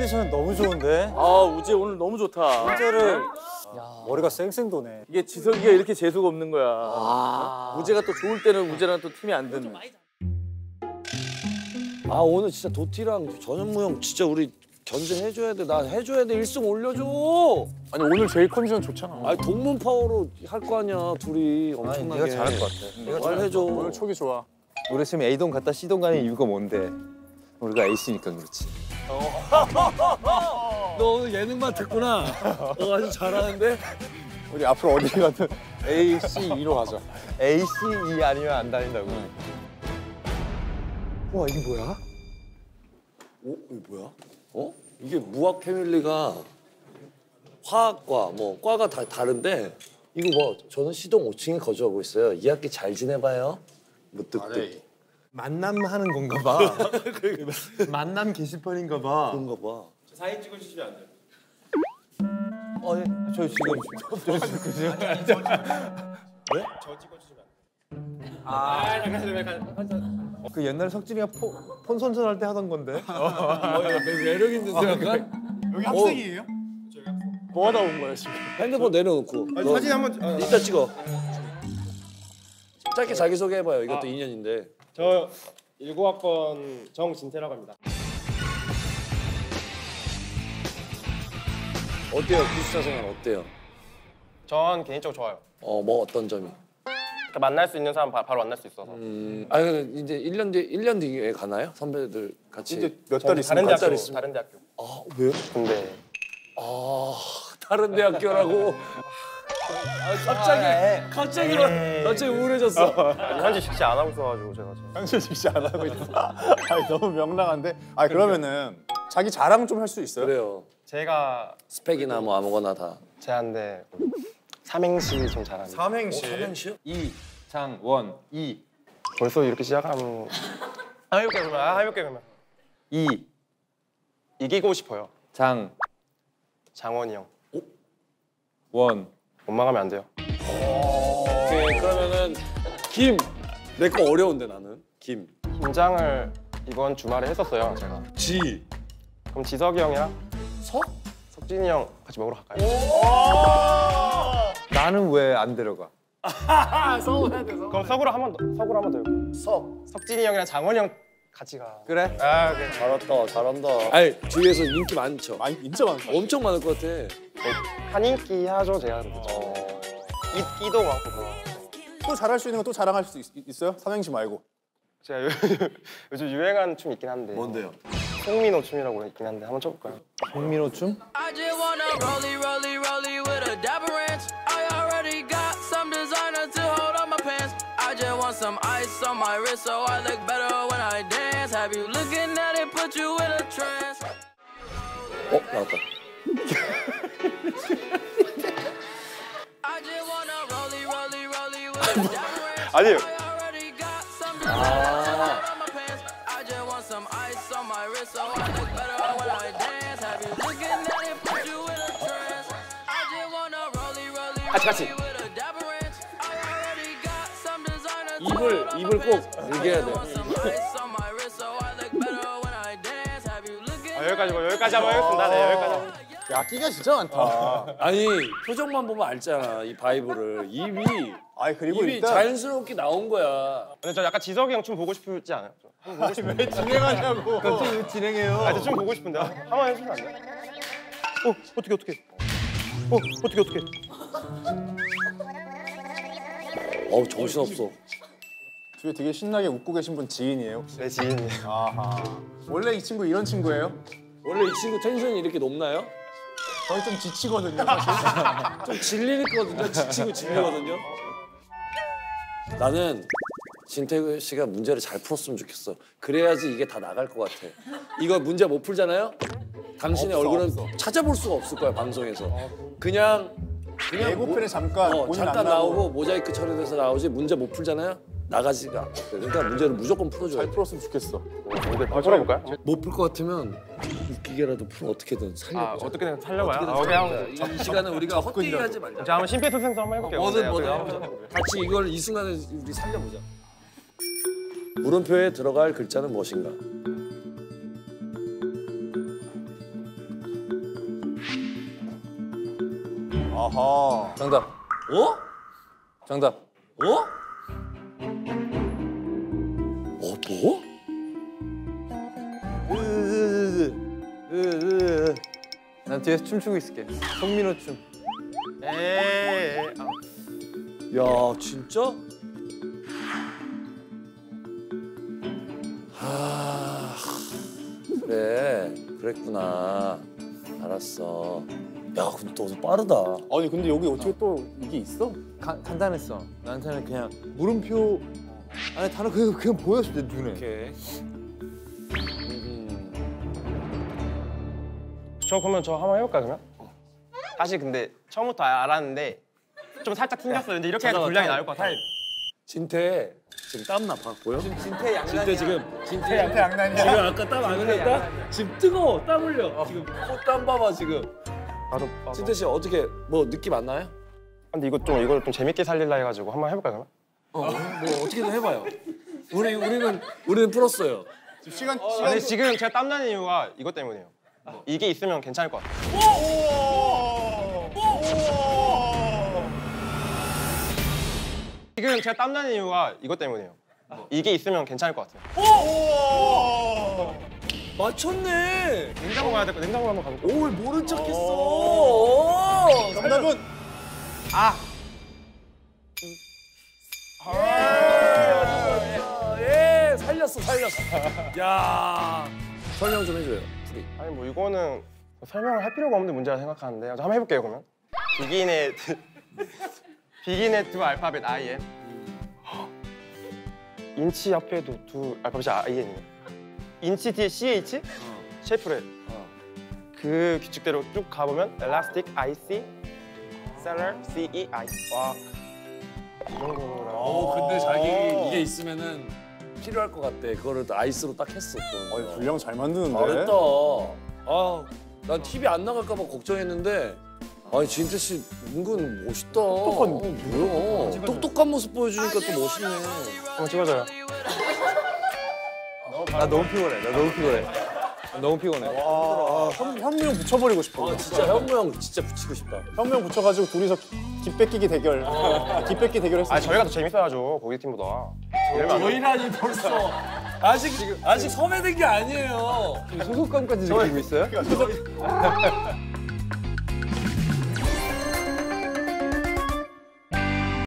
컨디션 너무 좋은데? 아, 우재 오늘 너무 좋다. 진짜를. 야, 머리가 쌩쌩도네. 이게 지석이가 이렇게 재수가 없는 거야. 아. 우재가 또 좋을 때는 우재랑 또 팀이 안 듣는. 아, 오늘 진짜 도티랑 전현무 형 진짜 우리 견제해줘야 돼. 나 해줘야 돼. 1승 올려줘. 아니, 오늘 제일 컨디션 좋잖아. 아니, 동문 파워로 할 거 아니야, 둘이. 엄청나게. 아니, 네가 잘할 것 같아. 네가 잘해줘. 오늘 촉이 좋아. 우리 지금 A동 갔다 C동 가는 이유가 뭔데? 우리가 AC니까 그렇지. 너 오늘 예능만 듣구나. 너 아주 잘하는데? 우리 앞으로 어디 가든 AC2로 가자. AC2 아니면 안 다닌다고. 와, 이게 뭐야? 어? 이게 뭐야? 어? 이게 무학 패밀리가 화학과 뭐 과가 다 다른데 이거 뭐 저는 시동 5층에 거주하고 있어요. 2학기 잘 지내봐요. 무뚝뚝. 만남하는 건가 봐. 만남 게시판인가 봐. 그런가 봐. 저 사진 찍어주시면 안 돼요? 어, 예. 저 지금. 네? 저 찍어주시면 안 돼요? 아, 잠깐. 그 옛날에 석진이가 폰 선전할 때 하던 건데. 매력 있는 생각한? 여기 학생이에요? 저 여기 학생. 뭐 하다 온 거야 지금? 핸드폰 내려놓고. 아니, 사진 한번 이따 찍어. 짧게 자기소개 해봐요. 이것도 인연인데. 저 19학번 정진태라고 합니다. 어때요? 기숙사 생활 어때요? 전 개인적으로 좋아요. 어, 뭐 어떤 점이? 그러니까 만날 수 있는 사람 바로 만날 수 있어서. 아, 근데 이제 1년 뒤에 가나요? 선배들 같이. 이제 몇 달 있으면 다른 대학교. 아, 왜요? 근데 아, 다른 대학교라고. 갑자기 우울해졌어. 아니, 현재 직시 안 하고 있어가지고 제가. 현재 직시 안 하고 있어. 아니, 너무 명랑한데. 아, 그러면은 자기 자랑 좀 할 수 있어요? 그래요. 제가 스펙이나 뭐 아무거나 다. 제한데 삼행시 좀 잘합니다. 삼행시. 오, 삼행시요? 이장원. 이. 벌써 이렇게 시작하면. 해볼게 그러면. 이. 이기고 싶어요. 장원이 형. 오? 원. 원망하면 안 돼요. 오케이, 그러면은 김! 내 거 어려운데 나는. 김. 김장을 이번 주말에 했었어요, 제가. 지. 그럼 지석이 형이랑 석? 석진이 형 같이 먹으러 갈까요? 오! 나는 왜 안 데려가? 석으로 해야 돼, 석으로. 그럼 석으로 한번 더. 석진이 형이랑 장원이 형 같이 가. 그래? 아, 그래. 잘한다. 아니, 주위에서 인기 많죠? 진짜 많죠? 엄청 많을 것 같아. 한 인기 하죠, 제가. 이도 많고. 또 잘할 수 있는 거 또 자랑할 수 있어요? 삼행시 말고. 제가 요즘 유행한 춤 있긴 한데. 뭔데요? 홍민호 춤이라고 있긴 한데 한번 쳐볼까요? 홍민호 춤? Some ice on my wrist so I look better when I dance. Have you looking at it put you in a trance. 어, 나왔다. 아니에요. 아. 같이. 입을 꼭 얘기해야 돼. 아, 여기까지 한번 해보겠습니다. 네, 여기까지. 야, 끼가 진짜 많다. 아니, 표정만 보면 알잖아, 이 바이브를. 그리고 입이 자연스럽게 나온 거야. 근데 저 약간 지석이 형 춤 보고 싶지 않아요? 아니, 왜 진행하냐고. 갑자기 왜 진행해요? 아, 저 춤 보고 싶은데. 한번 해주면 안 돼요? 어떻게. 어우, 정신없어. 주위에 되게 신나게 웃고 계신 분 지인이에요? 네, 지인이에요. 아하. 원래 이 친구 이런 친구예요? 원래 이 친구 텐션이 이렇게 높나요? 거의 좀 지치거든요. 좀 질리거든요. 지치고 질리거든요. 나는 진태규 씨가 문제를 잘 풀었으면 좋겠어. 그래야지 이게 다 나갈 것 같아. 이거 문제 못 풀잖아요? 당신의 얼굴은 찾아볼 수가 없을 거야, 방송에서. 그냥 예고편에 잠깐 나오고 모자이크 처리돼서 나오지. 문제 못 풀잖아요? 나가지가. 그러니까 문제를 무조건 풀어줘야 돼. 잘 풀었으면 좋겠어. 풀어볼까요? 못 풀 것 같으면 웃기게라도 풀어. 어떻게든 살려보자. 어떻게든 살려봐요? 이 시간은 우리가 헛되게 하지 말자. 자, 한번 심폐소생술 한번 해볼게요. 뭐든. 같이 이걸 이 순간에 우리 살려보자. 물음표에 들어갈 글자는 무엇인가? 아하. 정답. 어? 정답. 어? 어, 뭐? 난 뒤에서 춤추고 있을게. 송민호 춤. 야, 진짜? 아, 그래, 그랬구나. 알았어. 야, 근데 너도 빠르다. 아니, 근데 여기 어떻게 또 이게 있어? 간단했어. 나한테는 그냥 물음표. 아니, 다른 그냥 보였을 때 눈에. 오케이. 저 그러면 저 한번 해볼까 그러면? 사실 근데 처음부터 알았는데 좀 살짝 튕겼어요. 근데 이렇게 해도 분량이 나올 것 같아. 진태 지금 땀나 봤고요? 진태 양난이야. 진태 지금 진태 양난이야. 지금 아까 땀 안 흘렸다? 지금 뜨거워. 땀 흘려. 지금 콧땀 봐봐 지금. 바로. 진태 씨 어떻게 뭐 느낌 안 나요? 근데 이걸 좀 재밌게 살릴라 해가지고 한번 해볼까 그러면? 뭐 어떻게든 해봐요. 우리는 풀었어요. 지금 시간. 근데 지금 제가 땀나는 이유가 이것 때문이에요. 뭐. 이게 있으면 괜찮을 것 같아. 지금 제가 땀나는 이유가 이것 때문이에요. 뭐. 이게 있으면 괜찮을 것 같아요. 맞췄네. 냉장고 가야 될 거. 냉장고 한번 가볼까? 오, 모른 척했어. 정답은 아. 예, 살렸어. 야, 설명 좀 해줘요. 아니 뭐 이거는 설명을 할 필요가 없는 문제라 생각하는데 한번 해볼게요 그러면. 비긴의 두 알파벳 IM. 인치 앞에도 두 알파벳이 IM이에요. 인치 뒤에 CH, 셰프레. 그 규칙대로 쭉 가보면 엘라스틱 IC, 셀러 CEI. 와, 이 정도구나. 근데 자기 이게 있으면은 필요할 것 같대. 그거를 아이스로 딱 했어. 또. 분량 잘 만드는데. 잘했다. 아, 난 TV 안 나갈까 봐 걱정했는데. 아니 진태 씨 은근 멋있다. 똑똑한. 뭐야? 똑똑한 모습 보여주니까 또 멋있네. 찍어줘요. 나 너무 피곤해. 와, 현무 형 붙여버리고 싶어. 진짜 현무 형 진짜 붙이고 싶다. 현무 형 붙여가지고 둘이서 뒷뺏기기 대결. 뒷뺏기 대결 했어요. 저희가 더 재밌어야죠. 거기 팀보다. 저희라니 벌써. 아직 섭외된 게 아니에요. 소속감까지 느끼고 있어요?